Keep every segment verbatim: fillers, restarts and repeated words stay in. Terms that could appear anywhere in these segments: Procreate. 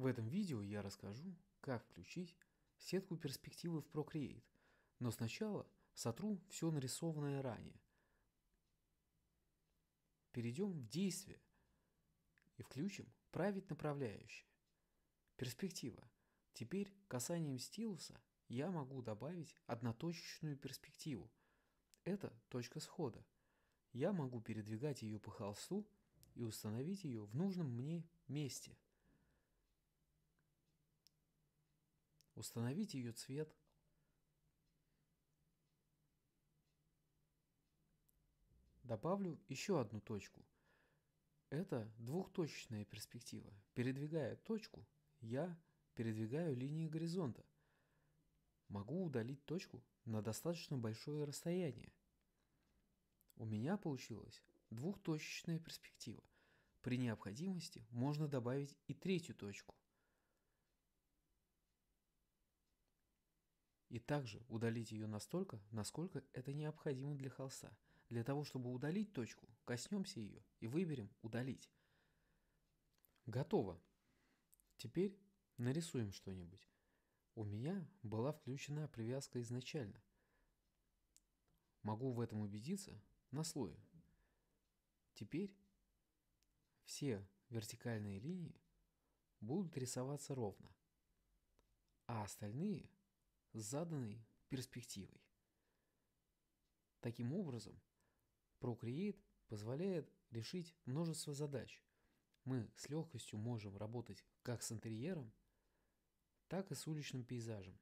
В этом видео я расскажу, как включить сетку перспективы в Procreate, но сначала сотру все нарисованное ранее. Перейдем в действие и включим править направляющие. Перспектива. Теперь касанием стилуса я могу добавить одноточечную перспективу. Это точка схода. Я могу передвигать ее по холсту и установить ее в нужном мне месте. Установить ее цвет. Добавлю еще одну точку. Это двухточечная перспектива. Передвигая точку, я передвигаю линии горизонта. Могу удалить точку на достаточно большое расстояние. У меня получилась двухточечная перспектива. При необходимости можно добавить и третью точку. И также удалить ее настолько, насколько это необходимо для холста. Для того, чтобы удалить точку, коснемся ее и выберем «Удалить». Готово. Теперь нарисуем что-нибудь. У меня была включена привязка изначально. Могу в этом убедиться на слое. Теперь все вертикальные линии будут рисоваться ровно, а остальные с заданной перспективой. Таким образом, Procreate позволяет решить множество задач. Мы с легкостью можем работать как с интерьером, так и с уличным пейзажем,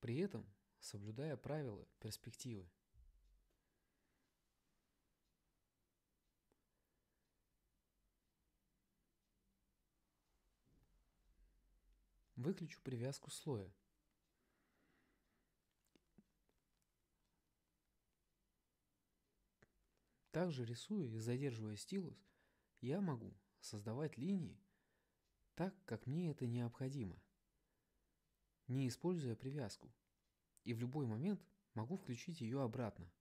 при этом соблюдая правила перспективы. Выключу привязку слоя. Также, рисуя и задерживая стилус, я могу создавать линии так, как мне это необходимо, не используя привязку, и в любой момент могу включить ее обратно.